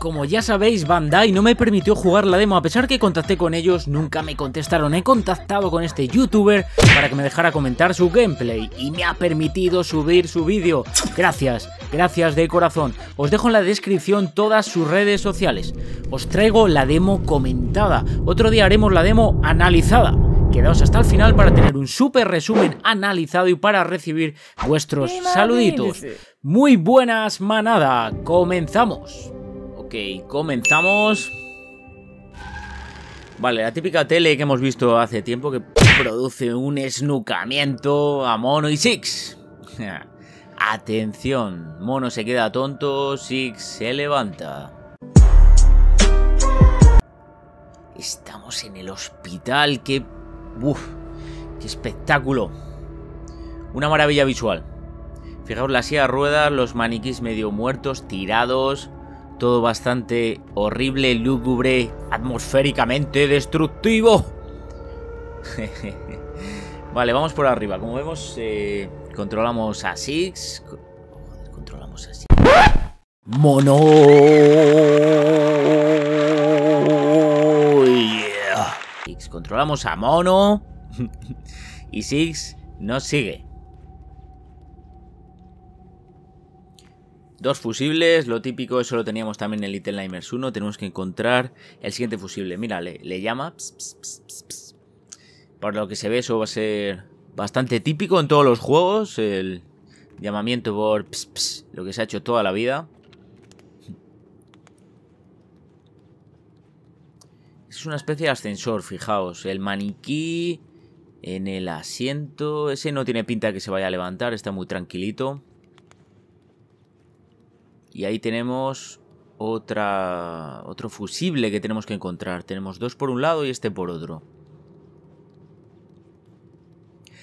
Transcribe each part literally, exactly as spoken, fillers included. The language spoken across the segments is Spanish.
Como ya sabéis, Bandai no me permitió jugar la demo, a pesar que contacté con ellos, nunca me contestaron. He contactado con este youtuber para que me dejara comentar su gameplay y me ha permitido subir su vídeo. Gracias, gracias de corazón. Os dejo en la descripción todas sus redes sociales. Os traigo la demo comentada. Otro día haremos la demo analizada. Quedaos hasta el final para tener un súper resumen analizado y para recibir vuestros saluditos. Muy buenas, manada. Comenzamos. Ok, comenzamos. Vale, la típica tele que hemos visto hace tiempo que produce un esnucamiento a Mono y Six. Atención, Mono se queda tonto, Six se levanta. Estamos en el hospital, qué... Uf, ¡qué espectáculo! Una maravilla visual. Fijaos, la silla de ruedas, los maniquís medio muertos, tirados. Todo bastante horrible, lúgubre, atmosféricamente destructivo. Vale, vamos por arriba. Como vemos, eh, controlamos a Six. Joder, controlamos a Six. ¡Mono! Controlamos a Mono y Six nos sigue. Dos fusibles, lo típico, eso lo teníamos también en Little Nightmares uno. Tenemos que encontrar el siguiente fusible. Mira, le, le llama. Pss, pss, pss, pss, pss. Para lo que se ve, eso va a ser bastante típico en todos los juegos. El llamamiento por pss, pss, lo que se ha hecho toda la vida. Es una especie de ascensor, fijaos. El maniquí en el asiento. Ese no tiene pinta de que se vaya a levantar. Está muy tranquilito. Y ahí tenemos otra otro fusible que tenemos que encontrar. Tenemos dos por un lado y este por otro.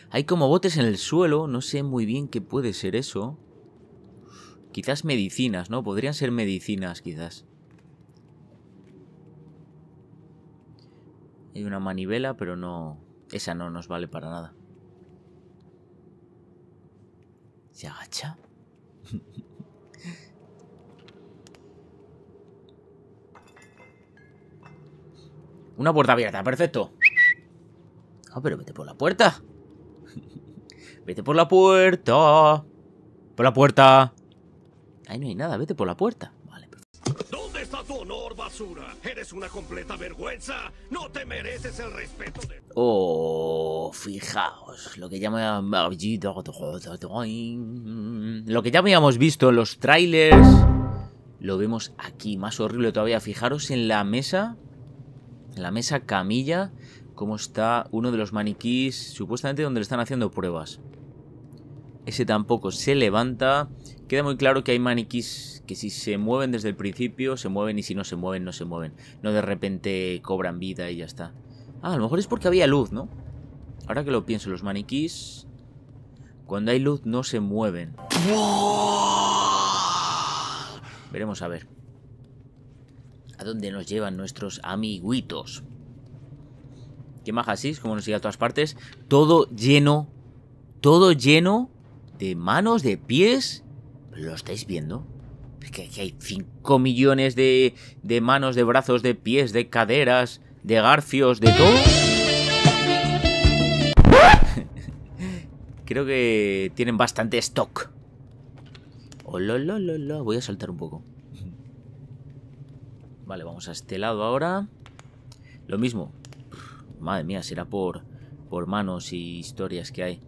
Hay como botes en el suelo. No sé muy bien qué puede ser eso. Quizás medicinas, ¿no? Podrían ser medicinas, quizás. Hay una manivela, pero no... Esa no nos vale para nada. ¿Se agacha? Una puerta abierta, perfecto. Ah, pero vete por la puerta. Vete por la puerta. Por la puerta. Ahí no hay nada, vete por la puerta. Honor, basura. Eres una completa vergüenza. No te mereces el respeto de... Oh, fijaos. Lo que ya me... Lo que ya habíamos visto en los trailers lo vemos aquí, más horrible todavía. Fijaros en la mesa. En la mesa camilla, cómo está uno de los maniquís, supuestamente donde le están haciendo pruebas. Ese tampoco se levanta. Queda muy claro que hay maniquís que si se mueven desde el principio, se mueven, y si no se mueven, no se mueven. No de repente cobran vida y ya está. Ah, a lo mejor es porque había luz, ¿no? Ahora que lo pienso, los maniquís, cuando hay luz, no se mueven. Veremos a ver a dónde nos llevan nuestros amiguitos. Qué maja así, como nos sigue a todas partes. Todo lleno, todo lleno de manos, de pies. ¿Lo estáis viendo? Es que aquí hay cinco millones de, de manos, de brazos, de pies, de caderas, de garfios, de todo. Creo que tienen bastante stock. Oh, lo, lo, lo, lo. Voy a saltar un poco. Vale, vamos a este lado ahora. Lo mismo. Madre mía, será por, por manos y historias que hay.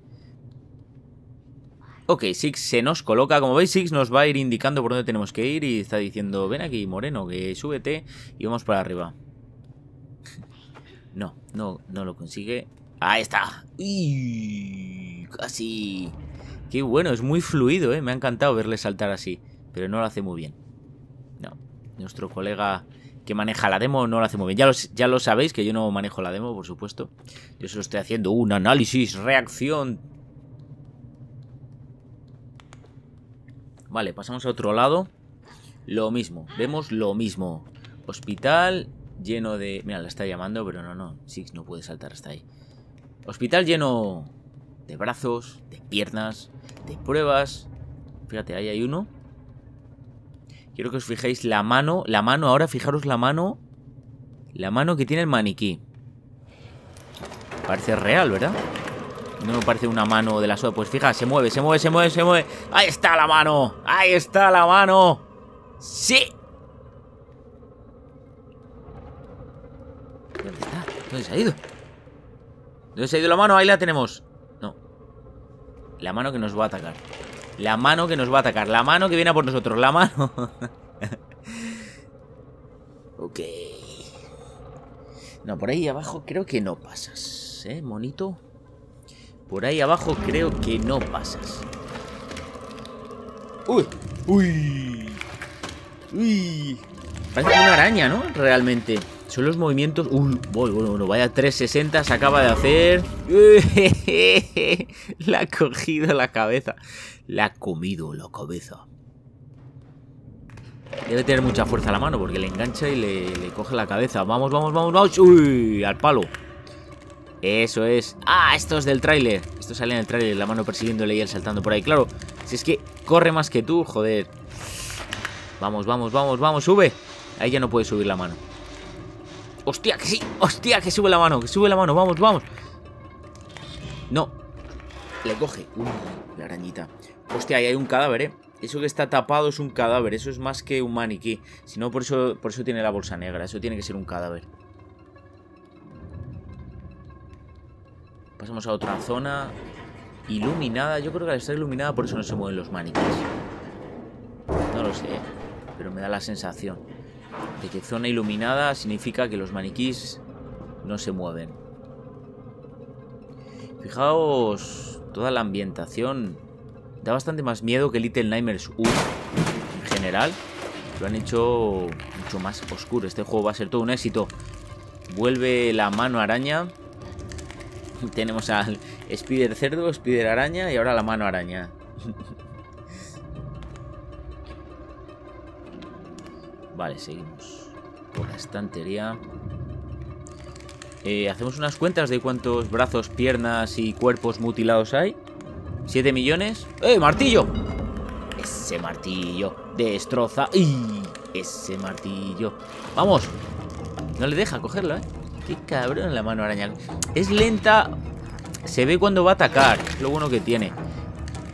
Ok, Six se nos coloca. Como veis, Six nos va a ir indicando por dónde tenemos que ir y está diciendo, ven aquí, moreno, que súbete y vamos para arriba. No, no, no lo consigue. ¡Ahí está! ¡Uy! Casi. Qué bueno, es muy fluido, ¿eh? Me ha encantado verle saltar así, pero no lo hace muy bien. No, nuestro colega que maneja la demo no lo hace muy bien. Ya lo, ya lo sabéis que yo no manejo la demo, por supuesto. Yo solo estoy haciendo un análisis, reacción... Vale, pasamos a otro lado. Lo mismo, vemos lo mismo. Hospital lleno de... Mira, la está llamando, pero no, no. Six no puede saltar hasta ahí. Hospital lleno de brazos, de piernas, de pruebas. Fíjate, ahí hay uno. Quiero que os fijéis la mano, la mano, ahora fijaros la mano, la mano que tiene el maniquí. Parece real, ¿verdad? No me parece una mano de la soda. Pues fija, se mueve, se mueve, se mueve, se mueve. ¡Ahí está la mano! ¡Ahí está la mano! ¡Sí! ¿Dónde está? ¿Dónde se ha ido? ¿Dónde se ha ido la mano? Ahí la tenemos. No. La mano que nos va a atacar. La mano que nos va a atacar. La mano que viene a por nosotros. La mano. Ok. No, por ahí abajo creo que no pasas. ¿Eh, monito? Por ahí abajo creo que no pasas. ¡Uy! ¡Uy! ¡Uy! Parece una araña, ¿no? Realmente. Son los movimientos... ¡Uy! Bueno, bueno, vaya trescientos sesenta se acaba de hacer. ¡Uy! La ha cogido la cabeza. La ha comido la cabeza. Debe tener mucha fuerza a la mano porque le engancha y le, le coge la cabeza. ¡Vamos, vamos, vamos, vamos! ¡Uy! Al palo. Eso es. Ah, esto es del tráiler. Esto sale en el tráiler, la mano persiguiéndole y él saltando por ahí. Claro, si es que corre más que tú, joder. Vamos, vamos, vamos, vamos, sube. Ahí ya no puede subir la mano. Hostia, que sí, hostia, que sube la mano, que sube la mano, vamos, vamos. No. Le coge. Uy, la arañita. Hostia, ahí hay un cadáver, eh. Eso que está tapado es un cadáver, eso es más que un maniquí. Si no, por eso, por eso tiene la bolsa negra, eso tiene que ser un cadáver. Pasamos a otra zona iluminada. Yo creo que al estar iluminada por eso no se mueven los maniquíes. No lo sé, pero me da la sensación de que zona iluminada significa que los maniquís no se mueven. Fijaos, toda la ambientación da bastante más miedo que Little Nightmares uno en general. Lo han hecho mucho más oscuro. Este juego va a ser todo un éxito. Vuelve la mano araña. Tenemos al Spider Cerdo, Spider Araña y ahora la mano araña. Vale, seguimos por la estantería. Eh, Hacemos unas cuentas de cuántos brazos, piernas y cuerpos mutilados hay. siete millones. ¡Eh, martillo! Ese martillo destroza. ¡Y! Ese martillo. ¡Vamos! No le deja cogerlo, ¿eh? Qué cabrón la mano araña. Es lenta. Se ve cuando va a atacar. Es lo bueno que tiene.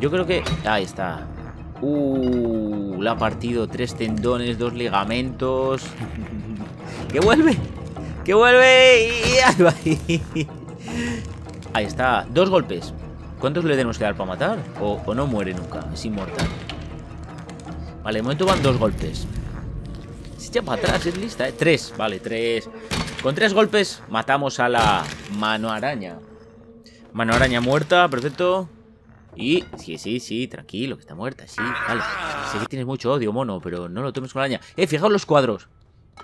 Yo creo que... Ahí está. Uh, le ha partido tres tendones, dos ligamentos. ¡Que vuelve! ¡Que vuelve! Ahí está. Dos golpes. ¿Cuántos le tenemos que dar para matar? O, o no muere nunca. Es inmortal. Vale, de momento van dos golpes. Se echa para atrás. Es lista, ¿eh? Tres. Vale, tres... Con tres golpes matamos a la mano araña. Mano araña muerta, perfecto. Y... Sí, sí, sí, tranquilo, que está muerta, sí. Vale, sé que tienes mucho odio, mono, pero no lo tomes con la araña. Eh, fijaos los cuadros.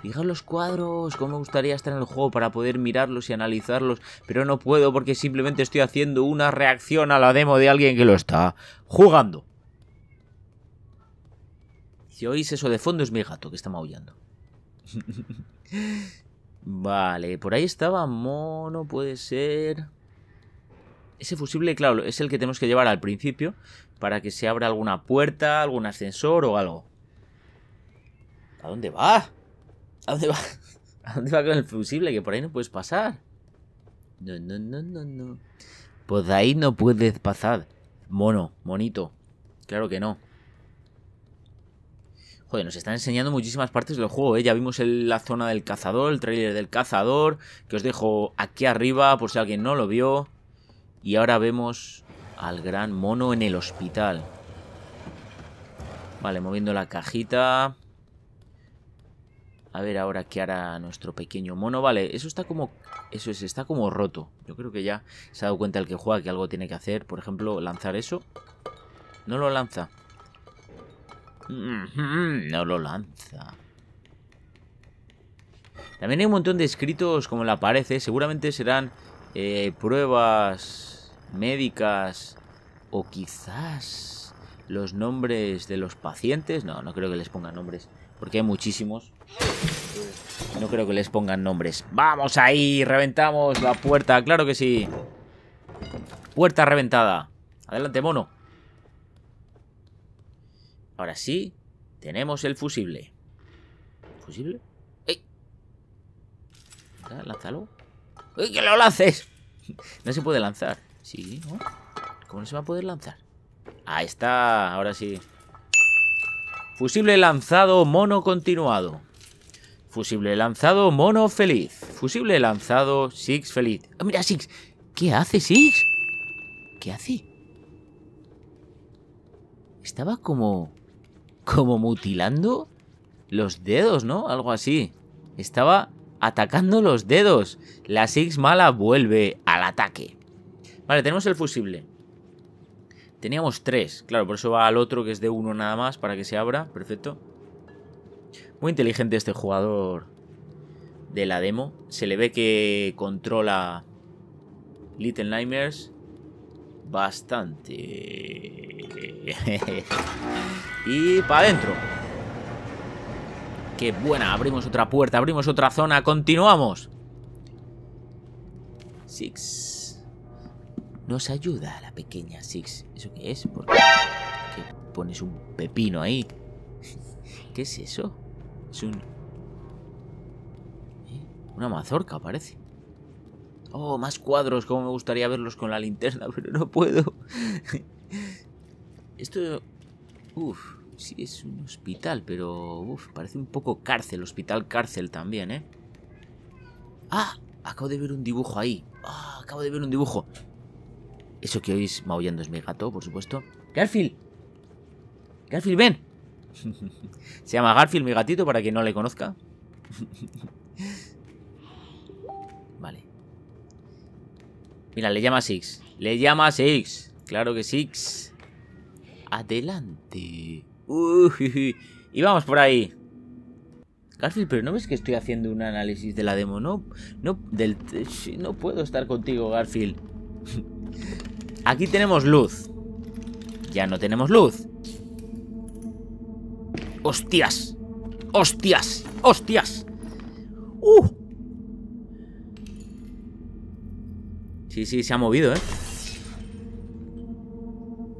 Fijaos los cuadros, cómo me gustaría estar en el juego para poder mirarlos y analizarlos. Pero no puedo porque simplemente estoy haciendo una reacción a la demo de alguien que lo está jugando. Si oís eso de fondo es mi gato que está maullando. Vale, por ahí estaba mono, puede ser. Ese fusible, claro, es el que tenemos que llevar al principio para que se abra alguna puerta, algún ascensor o algo. ¿A dónde va? ¿A dónde va? ¿A dónde va con el fusible? Que por ahí no puedes pasar. No, no, no, no, no. Pues de ahí no puedes pasar. Mono, monito. Claro que no. Joder, nos están enseñando muchísimas partes del juego, ¿eh? Ya vimos el, la zona del cazador, el tráiler del cazador, que os dejo aquí arriba por si alguien no lo vio. Y ahora vemos al gran mono en el hospital. Vale, moviendo la cajita. A ver ahora qué hará nuestro pequeño mono. Vale, eso está como... Eso es, está como roto. Yo creo que ya se ha dado cuenta el que juega que algo tiene que hacer. Por ejemplo, lanzar eso. No lo lanza. No lo lanza. También hay un montón de escritos como la parece. Seguramente serán eh, pruebas médicas o quizás los nombres de los pacientes. No, no creo que les pongan nombres porque hay muchísimos. No creo que les pongan nombres. ¡Vamos ahí! Reventamos la puerta. ¡Claro que sí! Puerta reventada. Adelante, mono. Ahora sí, Tenemos el fusible. ¿Fusible? ¡Ey! Lánzalo. ¡Ey, que lo lances! No se puede lanzar. Sí, ¿no? ¿Cómo no se va a poder lanzar? Ahí está, ahora sí. Fusible lanzado, mono continuado. Fusible lanzado, mono feliz. Fusible lanzado, Six feliz. ¡Ah, mira, Six! ¿Qué hace, Six? ¿Qué hace? Estaba como... como mutilando los dedos, ¿no? Algo así. Estaba atacando los dedos. La Six mala vuelve al ataque. Vale, tenemos el fusible. Teníamos tres. Claro, por eso va al otro, que es de uno nada más, para que se abra. Perfecto. Muy inteligente este jugador de la demo. Se le ve que controla Little Nightmares bastante. Y para adentro. ¡Qué buena! Abrimos otra puerta, abrimos otra zona. ¡Continuamos! Six. Nos ayuda a la pequeña Six. ¿Eso qué es? ¿Por qué pones un pepino ahí? ¿Qué es eso? Es un... ¿Eh? Una mazorca, parece. Oh, más cuadros. Como me gustaría verlos con la linterna, pero no puedo. Esto... Uf, sí, es un hospital, pero... Uf, parece un poco cárcel. Hospital cárcel también, ¿eh? Ah, acabo de ver un dibujo ahí. Ah, acabo de ver un dibujo. Eso que oís maullando es mi gato, por supuesto. Garfield. Garfield, ven. Se llama Garfield, mi gatito, para quien no le conozca. Vale. Mira, le llama Six. Le llama Six. Claro que Six. Adelante. Uy, y vamos por ahí. Garfield, pero ¿no ves que estoy haciendo un análisis de la demo? No, no, del, no puedo estar contigo, Garfield. Aquí tenemos luz. Ya no tenemos luz. ¡Hostias! ¡Hostias! ¡Hostias! ¡Uh! Sí, sí, se ha movido, ¿eh?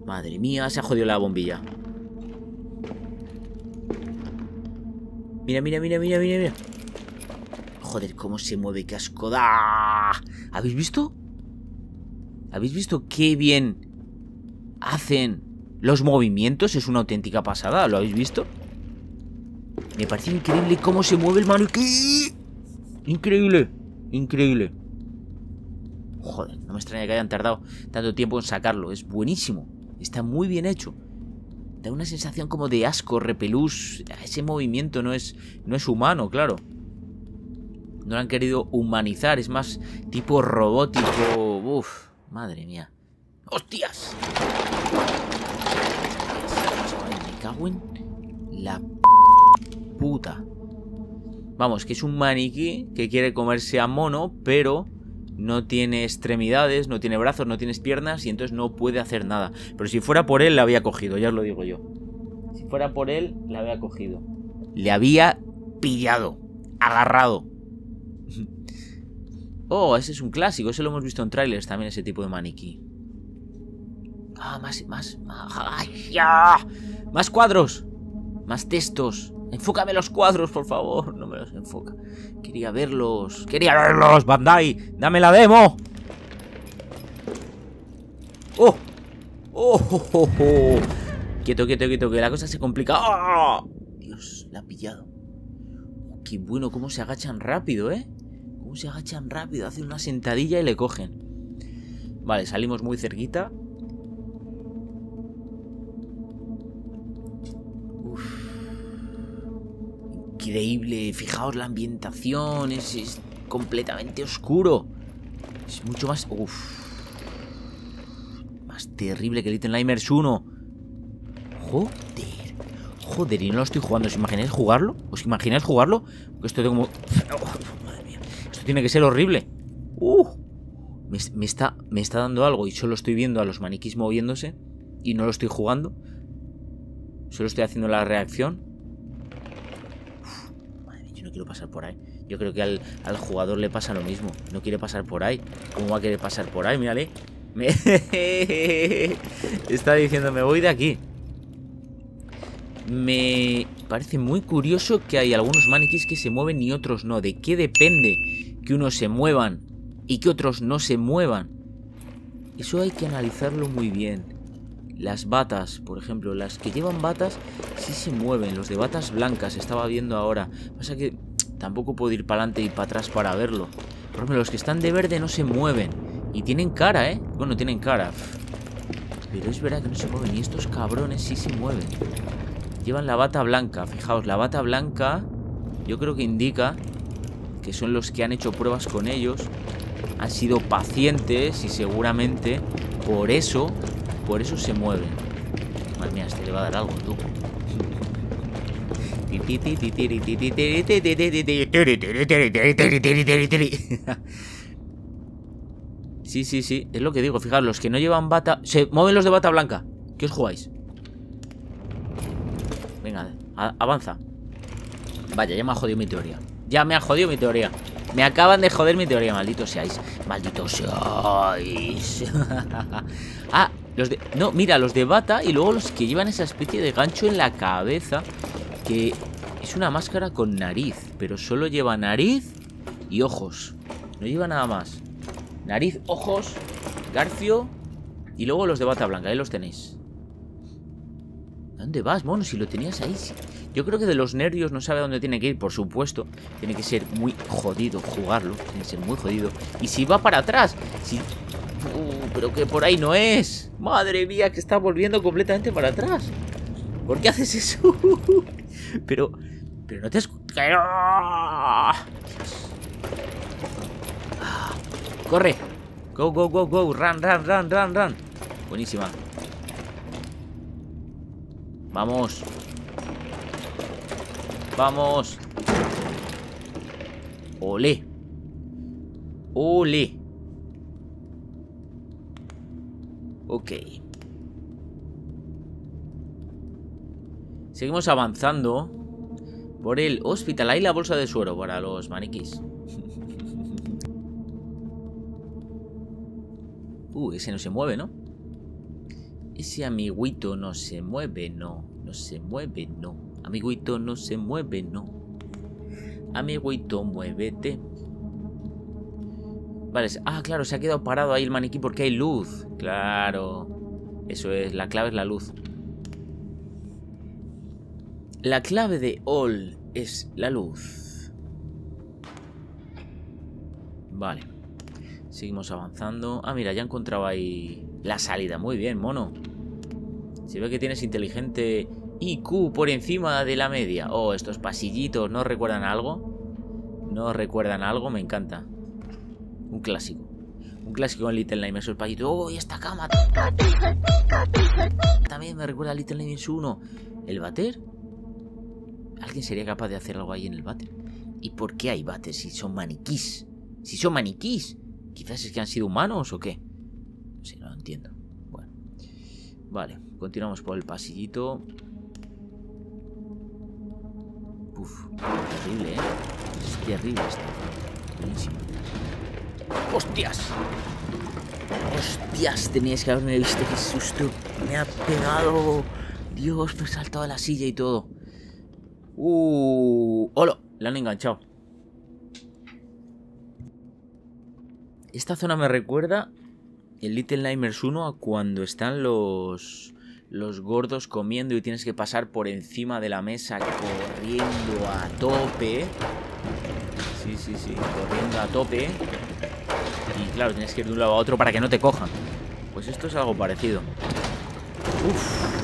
Madre mía, se ha jodido la bombilla. Mira, mira, mira, mira, mira, mira. Joder, cómo se mueve, qué asco da. ¿Habéis visto? ¿Habéis visto qué bien hacen los movimientos? Es una auténtica pasada, ¿lo habéis visto? Me parece increíble cómo se mueve el maniquí. Increíble, increíble. Joder, no me extraña que hayan tardado tanto tiempo en sacarlo. Es buenísimo, está muy bien hecho. Da una sensación como de asco, repelús. Ese movimiento no es, no es humano, claro. No lo han querido humanizar, es más tipo robótico. Uf, madre mía. ¡Hostias! Me cago en la puta. Vamos, que es un maniquí que quiere comerse a mono, pero no tiene extremidades, no tiene brazos, no tiene piernas, y entonces no puede hacer nada. Pero si fuera por él, la había cogido, ya os lo digo yo. Si fuera por él, la había cogido. Le había pillado, agarrado. Oh, ese es un clásico, ese lo hemos visto en trailers también, ese tipo de maniquí. Ah, más, más, más. Ay, ya. Más cuadros. Más textos. Enfócame los cuadros, por favor. No me los enfoca. Quería verlos. Quería verlos, Bandai. Dame la demo. Oh. Oh, oh, oh, oh. Quieto, quieto, quieto. Que la cosa se complica. ¡Oh! Dios, la ha pillado. Oh, qué bueno, cómo se agachan rápido, ¿eh? Cómo se agachan rápido. Hacen una sentadilla y le cogen. Vale, salimos muy cerquita. Increíble, fijaos la ambientación, es, es completamente oscuro. Es mucho más... Uf. Más terrible que Little Nightmares uno. Joder. Joder, y no lo estoy jugando. ¿Os imagináis jugarlo? ¿Os imagináis jugarlo? Esto tengo como... Oh, madre mía. Esto tiene que ser horrible. Uh. Me, me, está, me está dando algo y solo estoy viendo a los maniquís moviéndose y no lo estoy jugando. Solo estoy haciendo la reacción. Quiero pasar por ahí. Yo creo que al, al jugador le pasa lo mismo. No quiere pasar por ahí. ¿Cómo va a querer pasar por ahí? Mírale. Me... Está diciendo, me voy de aquí. Me parece muy curioso que hay algunos maniquís que se mueven y otros no. ¿De qué depende que unos se muevan y que otros no se muevan? Eso hay que analizarlo muy bien. Las batas, por ejemplo, las que llevan batas sí se mueven. Los de batas blancas, estaba viendo ahora. Pasa que tampoco puedo ir para adelante y para atrás para verlo. Por ejemplo, los que están de verde no se mueven. Y tienen cara, ¿eh? Bueno, tienen cara. Pero es verdad que no se mueven. Y estos cabrones sí se mueven. Llevan la bata blanca. Fijaos, la bata blanca yo creo que indica que son los que han hecho pruebas con ellos. Han sido pacientes y seguramente por eso, por eso se mueven. Madre mía, este le va a dar algo, tú. Sí, sí, sí, es lo que digo. Fijaos, los que no llevan bata... Se mueven los de bata blanca. ¿Qué os jugáis? Venga, avanza. Vaya, ya me ha jodido mi teoría. Ya me ha jodido mi teoría. Me acaban de joder mi teoría, malditos seáis. Malditos seáis. Ah, los de... No, mira, los de bata y luego los que llevan esa especie de gancho en la cabeza. Que es una máscara con nariz. Pero solo lleva nariz y ojos. No lleva nada más. Nariz, ojos, garfio. Y luego los de bata blanca, ahí los tenéis. ¿Dónde vas, mono? Si lo tenías ahí. Yo creo que de los nervios no sabe dónde tiene que ir, por supuesto. Tiene que ser muy jodido jugarlo. Tiene que ser muy jodido. Y si va para atrás, si... Uh, pero que por ahí no es. Madre mía, que está volviendo completamente para atrás. ¿Por qué haces eso? Pero... Pero no te escuchas. Corre. Go, go, go, go. Run, run, run, run, run. Buenísima. Vamos. Vamos. Ole. Ole. Ok. Seguimos avanzando por el hospital. Hay la bolsa de suero para los maniquís. Uh, ese no se mueve, ¿no? Ese amiguito no se mueve, no. No se mueve, no. Amiguito no se mueve, no. Amiguito, muévete. Vale, ah, claro, se ha quedado parado ahí el maniquí porque hay luz. Claro. Eso es, la clave es la luz. La clave de All es la luz. Vale. Seguimos avanzando. Ah, mira, ya encontraba ahí... La salida, muy bien, mono. Se ve que tienes inteligente I Q por encima de la media. Oh, estos pasillitos, ¿no recuerdan algo? ¿No recuerdan algo? Me encanta. Un clásico. Un clásico en Little Nightmares, esos pasillitos. Oh, y esta cama. También me recuerda a Little Nightmares uno. ¿El váter? ¿Alguien sería capaz de hacer algo ahí en el váter? ¿Y por qué hay váter si son maniquís? Si son maniquís. Quizás es que han sido humanos o qué. Sí, no lo entiendo. Bueno. Vale, continuamos por el pasillito. Uf, terrible, ¿eh? Es terrible esto. Buenísimo. ¡Hostias! ¡Hostias! Teníais que haberme visto. ¡Qué susto! ¡Me ha pegado! Dios, me he saltado de la silla y todo. ¡Uh! ¡Hola! La han enganchado. Esta zona me recuerda... El Little Nightmares uno, cuando están los, los gordos comiendo y tienes que pasar por encima de la mesa corriendo a tope. Sí, sí, sí, corriendo a tope. Y claro, tienes que ir de un lado a otro para que no te cojan. Pues esto es algo parecido. Uf.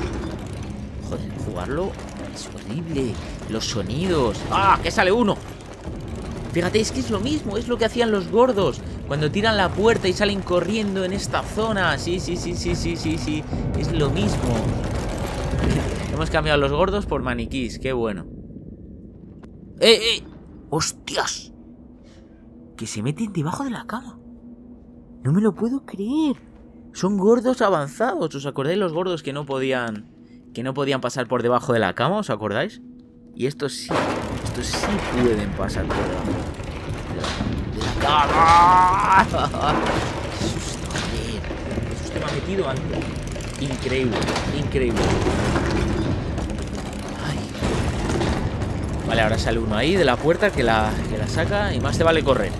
Joder, jugarlo es horrible. Los sonidos. ¡Ah! ¡Que sale uno! Fíjate, es que es lo mismo, es lo que hacían los gordos. Cuando tiran la puerta y salen corriendo en esta zona. Sí, sí, sí, sí, sí, sí, sí. Es lo mismo. Hemos cambiado los gordos por maniquís. Qué bueno. ¡Eh, eh! ¡Hostias! Que se meten debajo de la cama. No me lo puedo creer. Son gordos avanzados. ¿Os acordáis los gordos que no podían... Que no podían pasar por debajo de la cama? ¿Os acordáis? Y estos sí. Estos sí pueden pasar por debajo de la cama. ¡Qué susto! ¡Qué susto me ha metido antes! Increíble, increíble. Vale, ahora sale uno ahí de la puerta que la, que la saca. Y más te vale correr.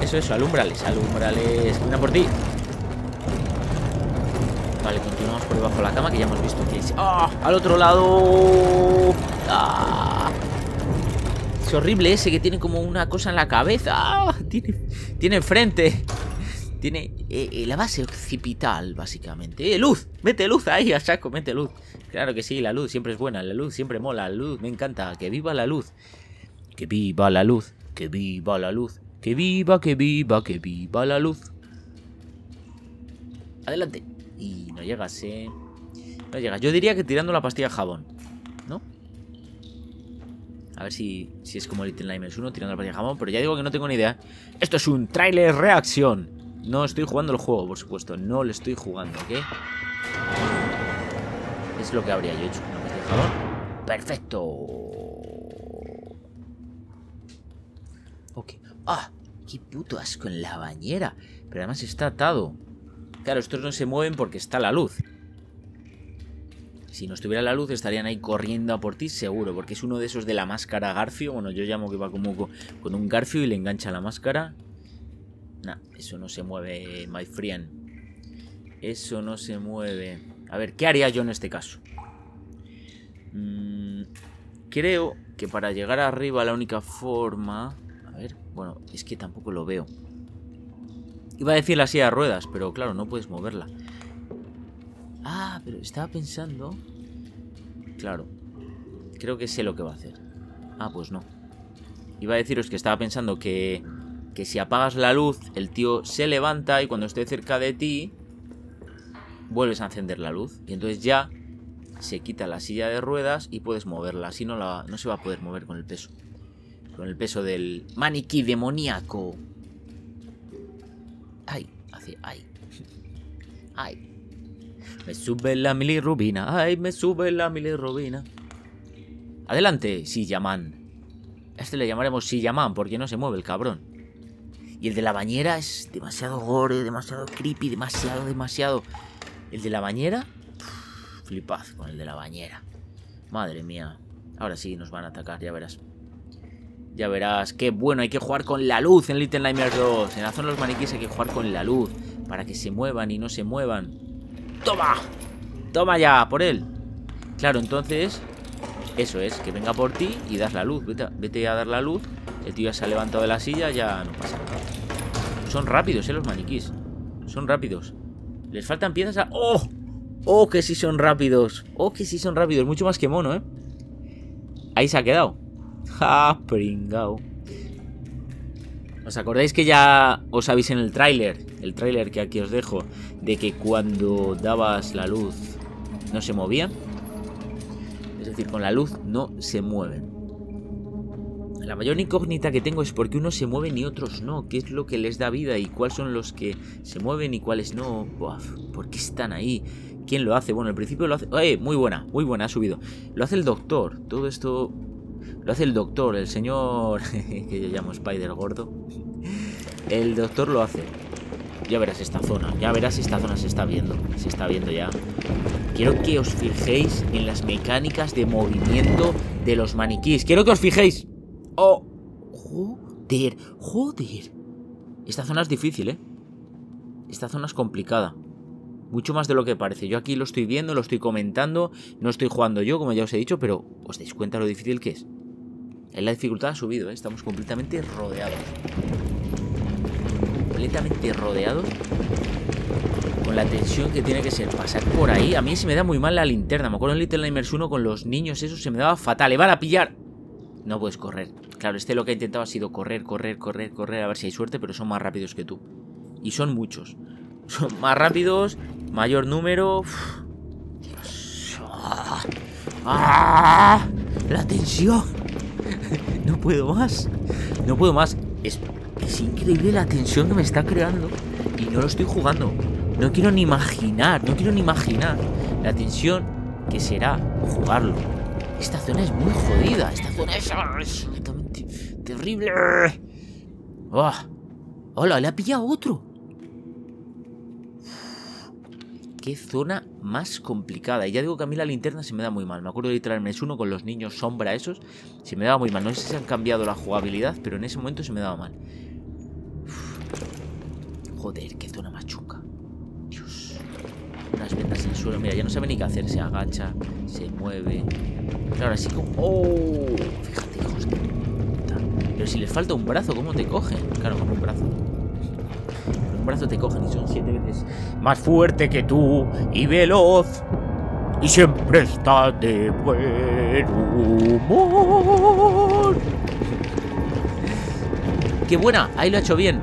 Eso, eso, alúmbrales, alúmbrales. Una por ti. Vale, continuamos por debajo de la cama, que ya hemos visto que es... ¡Ah! ¡Oh! ¡Al otro lado! ¡Ah! Es horrible ese que tiene como una cosa en la cabeza. ¡Ah! Tiene, tiene enfrente. Tiene eh, la base occipital, básicamente. ¡Eh, luz! ¡Mete luz ahí, a saco! ¡Mete luz! Claro que sí, la luz siempre es buena. La luz siempre mola. La luz me encanta. ¡Que viva la luz! ¡Que viva la luz! ¡Que viva la luz! ¡Que viva, que viva, que viva la luz! Adelante. Y no llegas, eh. No llegas. Yo diría que tirando la pastilla de jabón, ¿no? A ver si, si es como Little Nightmares uno, tirando la pastilla de jabón. Pero ya digo que no tengo ni idea. Esto es un tráiler reacción. No estoy jugando el juego, por supuesto. No lo estoy jugando, ¿ok? Es lo que habría yo hecho. Una pastilla de jabón. Perfecto. Ok. ¡Ah! ¡Qué puto asco en la bañera! Pero además está atado. Claro, estos no se mueven porque está la luz. Si no estuviera la luz estarían ahí corriendo a por ti seguro. Porque es uno de esos de la máscara Garfio. Bueno, yo llamo que va como con un Garfio y le engancha la máscara. Nah, eso no se mueve, my friend. Eso no se mueve. A ver, ¿qué haría yo en este caso? Mm, creo que para llegar arriba la única forma... A ver, bueno, es que tampoco lo veo. Iba a decir la silla de ruedas, pero claro, no puedes moverla. Ah, pero estaba pensando... Claro, creo que sé lo que va a hacer. Ah, pues no. Iba a deciros que estaba pensando que... Que si apagas la luz, el tío se levanta y cuando esté cerca de ti... Vuelves a encender la luz. Y entonces ya se quita la silla de ruedas y puedes moverla. Así no, la, no se va a poder mover con el peso. Con el peso del maniquí demoníaco. Ay, hace, ay, ay. Me sube la milirrubina, ay, me sube la milirrubina. Adelante, Sillaman. A este le llamaremos Sillaman porque no se mueve el cabrón. Y el de la bañera es demasiado gore, demasiado creepy, demasiado, demasiado. El de la bañera, uf, flipad con el de la bañera. Madre mía, ahora sí nos van a atacar, ya verás. Ya verás, qué bueno, hay que jugar con la luz en Little Nightmares dos. En la zona de los maniquíes hay que jugar con la luz para que se muevan y no se muevan. ¡Toma! ¡Toma ya! ¡Por él! Claro, entonces, eso es, que venga por ti y das la luz. Vete, vete a dar la luz. El tío ya se ha levantado de la silla, ya no pasa nada. Son rápidos, eh, los maniquís. Son rápidos. Les faltan piezas a... ¡Oh! ¡Oh, que sí son rápidos! ¡Oh, que sí son rápidos! Mucho más que mono, ¿eh? Ahí se ha quedado. ¡Ja, pringao! ¿Os acordáis que ya os avisé en el tráiler? El tráiler que aquí os dejo. De que cuando dabas la luz no se movía. Es decir, con la luz no se mueven. La mayor incógnita que tengo es por qué unos se mueven y otros no. ¿Qué es lo que les da vida? ¿Y cuáles son los que se mueven y cuáles no? Uf, ¿por qué están ahí? ¿Quién lo hace? Bueno, al principio lo hace... ¡Eh! Muy buena, muy buena, ha subido. Lo hace el doctor. Todo esto... Lo hace el doctor, el señor... que yo llamo Spider Gordo. El doctor lo hace. Ya verás esta zona. Ya verás esta zona se está viendo. Se está viendo ya. Quiero que os fijéis en las mecánicas de movimiento de los maniquís. Quiero que os fijéis. ¡Oh! ¡Joder! ¡Joder! Esta zona es difícil, ¿eh? Esta zona es complicada. Mucho más de lo que parece. Yo aquí lo estoy viendo, lo estoy comentando. No estoy jugando yo, como ya os he dicho, pero os dais cuenta lo difícil que es. La dificultad ha subido, ¿eh? Estamos completamente rodeados. Completamente rodeados. Con la tensión que tiene que ser pasar por ahí. A mí se me da muy mal la linterna. Me acuerdo en Little Nightmares uno con los niños, eso se me daba fatal. ¡Le van a pillar! No puedes correr. Claro, este lo que ha intentado ha sido correr, correr, correr, correr. A ver si hay suerte, pero son más rápidos que tú. Y son muchos. Son más rápidos, mayor número. Dios. ¡Ah! ¡Ah! La tensión. No puedo más. No puedo más. Es, es increíble la tensión que me está creando. Y no lo estoy jugando. No quiero ni imaginar. No quiero ni imaginar la tensión que será jugarlo. Esta zona es muy jodida. Esta zona es absolutamente terrible. ¡Oh! ¡Hola! ¡Le ha pillado otro! qué zona más complicada. Y ya digo que a mí la linterna se me da muy mal. Me acuerdo de Little Nightmares uno con los niños sombra esos. Se me daba muy mal. No sé si han cambiado la jugabilidad, pero en ese momento se me daba mal. Uf. Joder, qué zona más chunga. Dios. Unas ventas en el suelo. Mira, ya no sabe ni qué hacer. Se agacha, se mueve. Pero ahora sí como... ¡Oh! Fíjate, hijos de puta. Pero si les falta un brazo, ¿cómo te cogen? Claro, como un brazo. Brazo te cogen y son siete veces más fuerte que tú y veloz y siempre está de buen humor. ¡Qué buena! Ahí lo ha hecho bien.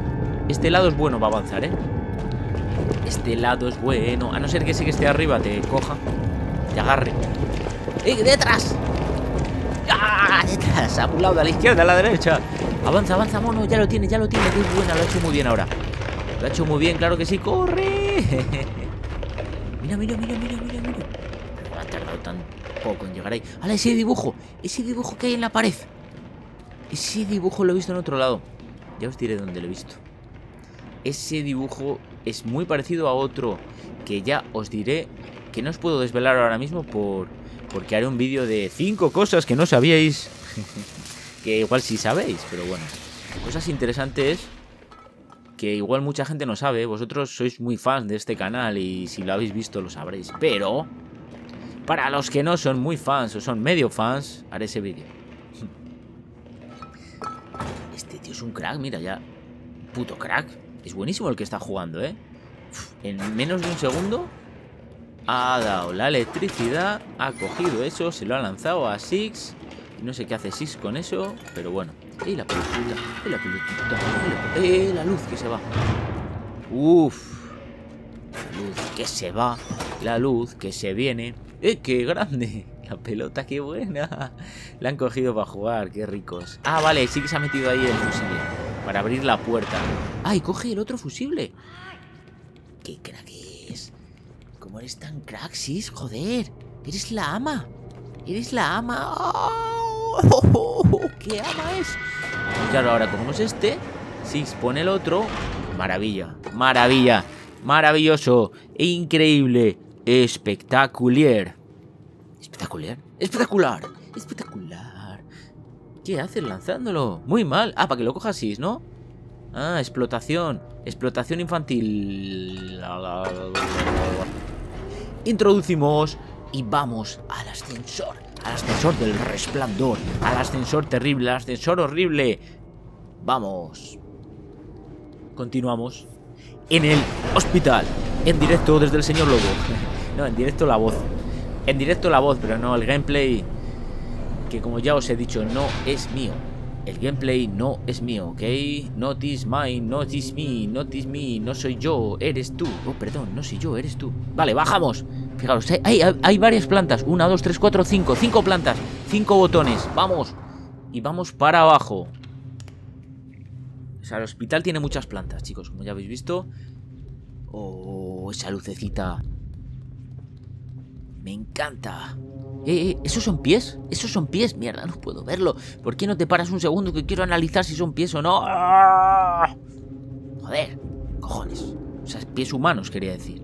Este lado es bueno para avanzar, ¿eh? Este lado es bueno. A no ser que ese que esté arriba te coja, te agarre. ¡Eh! ¡Detrás! ¡Ah! ¡Detrás! A un lado, a la izquierda, a la derecha. Avanza, avanza, mono. Ya lo tiene, ya lo tiene. ¡Qué buena! Lo ha hecho muy bien ahora. Lo ha hecho muy bien, claro que sí. ¡Corre! Mira, mira, mira, mira, mira, mira. No ha tardado tan poco en llegar ahí. ¡Hala, ese dibujo! Ese dibujo que hay en la pared. Ese dibujo lo he visto en otro lado. Ya os diré dónde lo he visto. Ese dibujo es muy parecido a otro que ya os diré, que no os puedo desvelar ahora mismo por porque haré un vídeo de cinco cosas que no sabíais. Que igual sí sabéis, pero bueno. Cosas interesantes que igual mucha gente no sabe. Vosotros sois muy fans de este canal y si lo habéis visto lo sabréis. Pero para los que no son muy fans o son medio fans, haré ese vídeo. Este tío es un crack, mira ya. Puto crack. Es buenísimo el que está jugando, ¿eh? En menos de un segundo ha dado la electricidad, ha cogido eso, se lo ha lanzado a Six. No sé qué hace Six con eso, pero bueno. ¡Eh, la pelotita! ¡Eh, la pelotita! ¡Eh, la luz que se va! ¡Uf! La luz que se va. La luz que se viene. ¡Eh, qué grande! La pelota, qué buena. La han cogido para jugar, qué ricos. Ah, vale, sí que se ha metido ahí el fusible para abrir la puerta. ¡Ay, ah, coge el otro fusible! ¡Qué crack es! ¿Cómo eres tan crack, Six? ¡Joder! ¡Eres la ama! ¡Eres la ama! ¡Oh! Oh, oh, oh, ¡qué ama es! Claro, ahora como es este, Six pone el otro. Maravilla, maravilla, maravilloso, increíble, espectacular. ¿Espectacular? ¡Espectacular! ¡Espectacular! ¿Qué haces lanzándolo? Muy mal. Ah, para que lo coja Six, ¿no? Ah, explotación. Explotación infantil. Introducimos y vamos al ascensor. Al ascensor del resplandor. Al ascensor terrible, al ascensor horrible. Vamos. Continuamos. En el hospital. En directo desde el señor Lobo. No, en directo la voz. En directo la voz, pero no, el gameplay, que como ya os he dicho, no es mío. El gameplay no es mío, ¿ok? Not is mine, not is me, not is me. No soy yo, eres tú. Oh, perdón, no soy yo, eres tú. Vale, bajamos. Fijaros, hay, hay, hay varias plantas. Una, dos, tres, cuatro, cinco. Cinco plantas. Cinco botones. Vamos. Y vamos para abajo. O sea, el hospital tiene muchas plantas, chicos, como ya habéis visto. Oh, esa lucecita. Me encanta. Eh, eh, ¿esos son pies? ¿Esos son pies? Mierda, no puedo verlo. ¿Por qué no te paras un segundo que quiero analizar si son pies o no? ¡Ah! Joder, cojones. O sea, pies humanos, quería decir.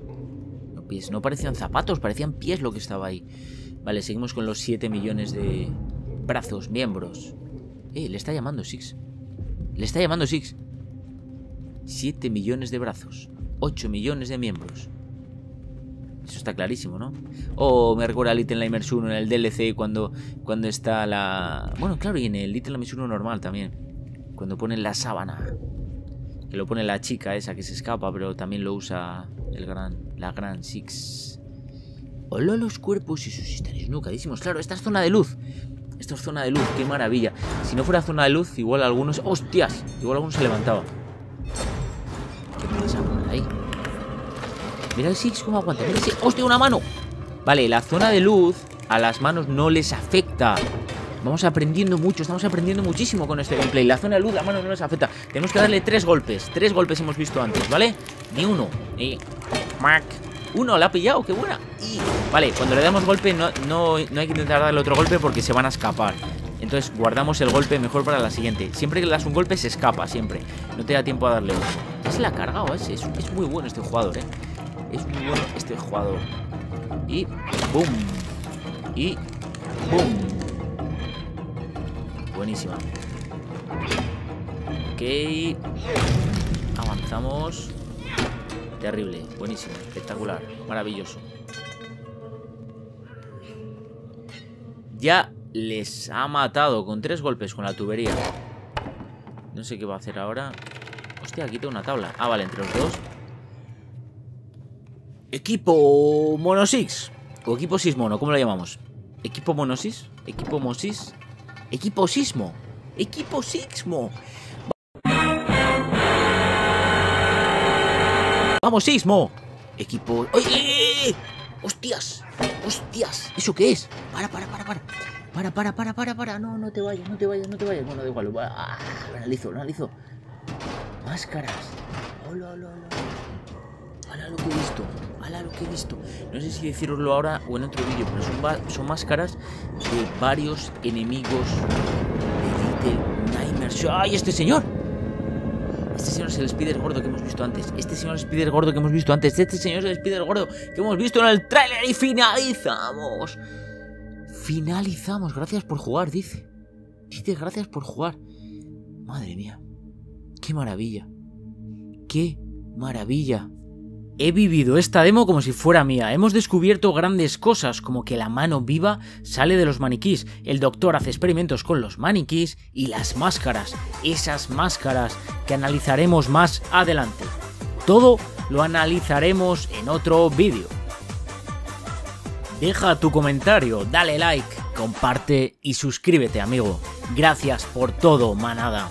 No pies, no parecían zapatos, parecían pies lo que estaba ahí. Vale, seguimos con los siete millones de brazos, miembros. Eh, le está llamando Six. Le está llamando Six. siete millones de brazos, ocho millones de miembros. Eso está clarísimo, ¿no? Oh, me recuerda a Little Nightmares uno en el D L C cuando, cuando está la... Bueno, claro, y en el Little Nightmares uno normal también. Cuando ponen la sábana. Que lo pone la chica esa que se escapa, pero también lo usa el gran, la gran Six. Hola, los cuerpos y sus historias nucadísimos. Claro, esta es zona de luz. Esto es zona de luz, qué maravilla. Si no fuera zona de luz, igual algunos... ¡Hostias! Igual algunos se levantaba. ¿Qué pasa por ahí? Mira el Six cómo aguanta. Mira el Six. ¡Hostia, una mano! Vale, la zona de luz a las manos no les afecta. Vamos aprendiendo mucho. Estamos aprendiendo muchísimo con este gameplay. La zona de luz a manos no les afecta. Tenemos que darle tres golpes. Tres golpes hemos visto antes, ¿vale? Ni uno. Ni... Mac. Uno, la ha pillado. ¡Qué buena! Y... Vale, cuando le damos golpe no, no, no hay que intentar darle otro golpe porque se van a escapar. Entonces guardamos el golpe mejor para la siguiente. Siempre que le das un golpe se escapa, siempre. No te da tiempo a darle otro. Ya se la ha cargado, ¿eh? es, es muy bueno este jugador, ¿eh? Es muy bueno este jugador. Y boom. Y boom. Buenísima. Ok. Avanzamos. Terrible. Buenísimo. Espectacular. Maravilloso. Ya les ha matado con tres golpes con la tubería. No sé qué va a hacer ahora. Hostia, quita una tabla. Ah, vale, entre los dos. Equipo Monosix. O equipo Sismono, ¿cómo lo llamamos? Equipo Monosix. Equipo Mosis. Equipo Sismo. Equipo Sismo. Vamos, Sismo. Equipo... ¡Oye! ¡Hostias! ¡Hostias! ¿Eso qué es? Para, para, para, para. Para, para, para, para, para. No, no te vayas, no te vayas, no te vayas. Bueno, da igual. Ah, lo analizo, lo analizo. Máscaras. Hola, hola, hola. Hola lo que he visto. Hola lo que he visto. No sé si deciroslo ahora o en otro vídeo, pero son, son máscaras de varios enemigos de Little Nightmares. ¡Ay, este señor! Este señor es el Spider gordo que hemos visto antes. Este señor es el Spider gordo que hemos visto antes. Este señor es el Spider gordo que hemos visto en el tráiler. Y finalizamos. Finalizamos. Gracias por jugar, dice. Dice gracias por jugar. Madre mía. Qué maravilla. Qué maravilla. He vivido esta demo como si fuera mía. Hemos descubierto grandes cosas, como que la mano viva sale de los maniquís, el doctor hace experimentos con los maniquís y las máscaras, esas máscaras que analizaremos más adelante. Todo lo analizaremos en otro vídeo. Deja tu comentario, dale like, comparte y suscríbete, amigo. Gracias por todo, manada.